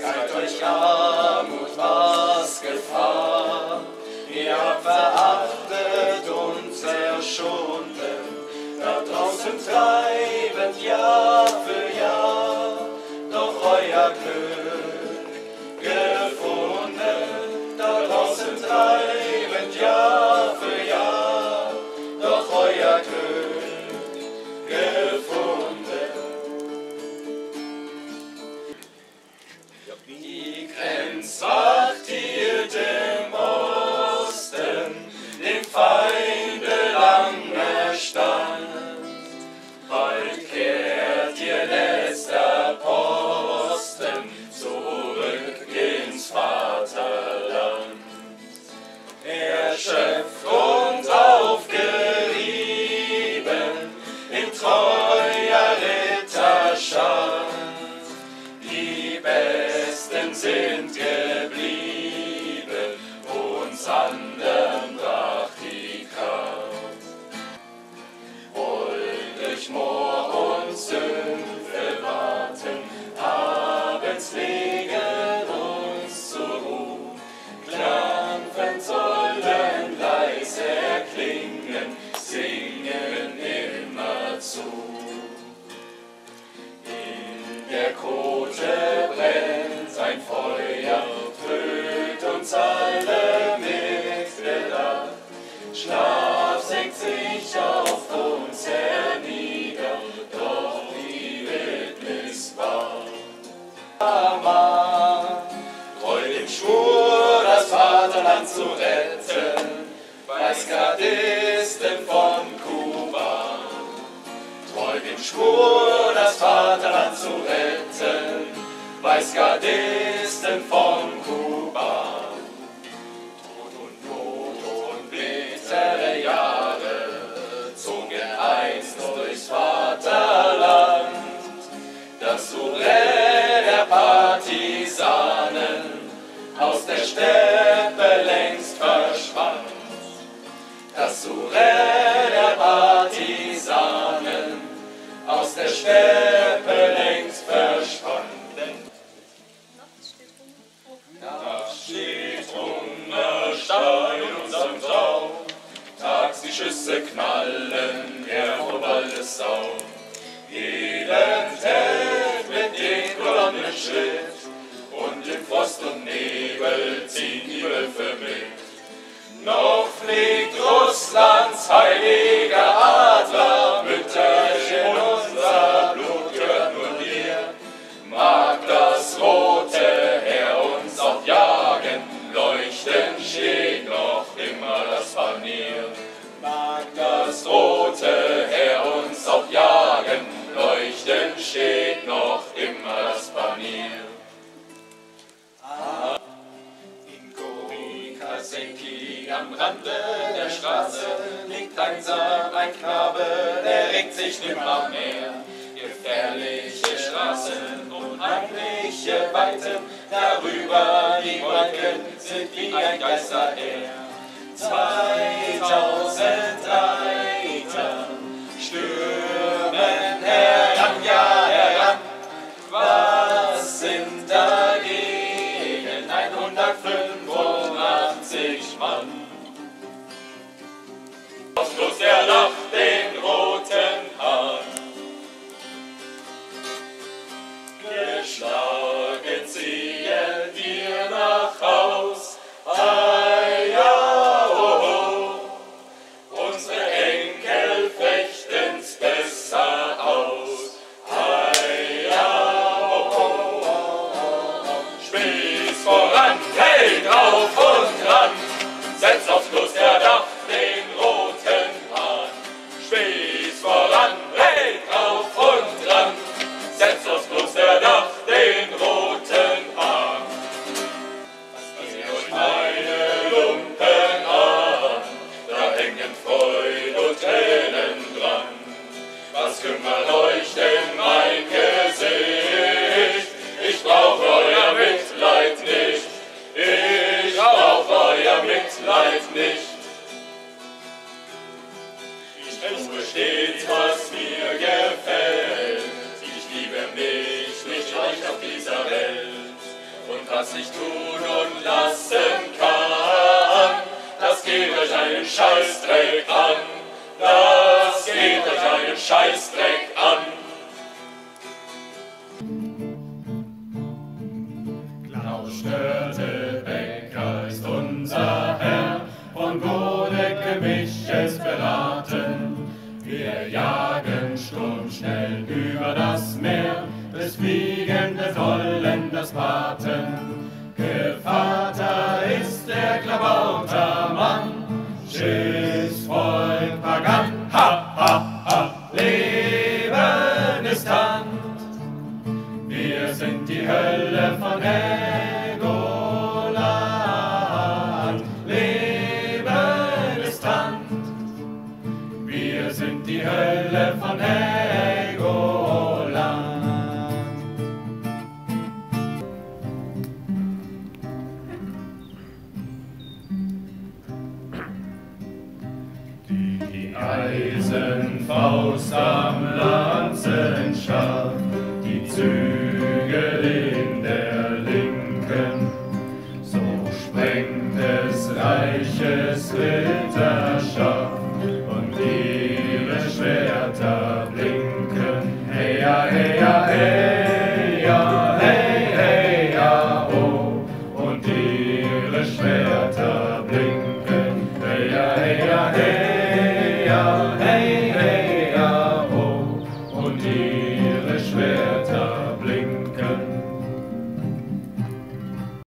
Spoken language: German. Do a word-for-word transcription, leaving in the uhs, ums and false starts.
galt euch Armut, was Gefahr. Ihr habt verachtet und zerschunden, da draußen treibend Jahr für Jahr. Doch euer Glück gefunden, da draußen treibend Jahr für Jahr. Doch euer Glück gefunden. Die Grenzwacht hielt im Osten dem Feinde lange stand. Bald kehrt ihr letzter Posten zurück ins Vaterland. Erschöpft und aufgerieben in treuer Ritterschar. Die Besten sind geblieben, uns andern brach die Kraft. Wohl durch Moor und Sümpfe warten, abends liegen uns zur Ruhe. Klampfen sollen leise erklingen, singen immer zu. In der Kote brennt ein Feuer, füllt uns alle mit Gedacht. Schlaf senkt sich auf uns hernieder, doch die Wildnis war. Mama, treu dem Schwur, das Vaterland zu retten, bei Skadisten von Kuba. Treu dem Schwur, das Vaterland zu retten, bei Skadisten von Kuba. Tod und Not und bittere Jahre zogen einst durchs Vaterland. Das Souffle der Partisanen aus der Steppe längst verschwand. Das Souffle der Partisanen aus der Steppe längst verschwand. Nachts steht Hunger Stein in unserem Traum, tags die Schüsse knallen, der Oberwald ist auf. Jeden Tag mit den Kolonnen Schritt und im Frost und Nebel ziehen die Wölfe mit. Noch fliegt Russlands heiliger Adler, Mütterchen, unser Blut gehört nur dir. Mag das rote Heer uns auch jagen, leuchtend steht noch immer das Panier. Mag das rote Heer uns auch jagen, leuchtend steht noch immer das Panier. Ah. In Korikasenki am Rande der Straße liegt langsam ein Knabe, der regt sich nimmer mehr. Gefährliche Straßen und heimliche Weiten, darüber die Wolken sind wie ein Geisterheer. Zweitausend Reiter stürmen heran, ja heran, was sind dagegen hundertfünfundachtzig Mann? Aus bloß der Nacht den roten Hahn, geschlagen ziehe dir nach Haus, ei, ja, oh, oh. Unsere Enkel fechten's besser aus. Voran, hey, drauf und ran, setz aufs Plus der Dach den roten Hahn. Spieß voran, hey, drauf und ran, setz aufs Plus der Dach den roten Hahn. Ihr euch meine Lumpen an, da hängen Freude und Tränen dran. Was kümmert euch denn mein Gesicht? Ich brauch euer Mitleid nicht, ich brauch euer Mitleid nicht. Ich tue stets, was mir gefällt, ich liebe mich, nicht leicht auf dieser Welt. was ich tun und lassen kann, das geht euch einen Scheißdreck an, das geht euch einen Scheißdreck an. Klaus Störtebeker ist unser Herr, von Godeke Misches beraten, wir jagen sturmschnell über das Meer, des Fliegende Vollen das Paten. Gevatter ist der Klabauter Mann, Schiffsvolk Pagan, ha, ha, ha, Leben ist Hand. Wir sind die Hölle von Helgoland, Leben ist Hand. Wir sind die Hölle von Helgoland. Eisenfaust.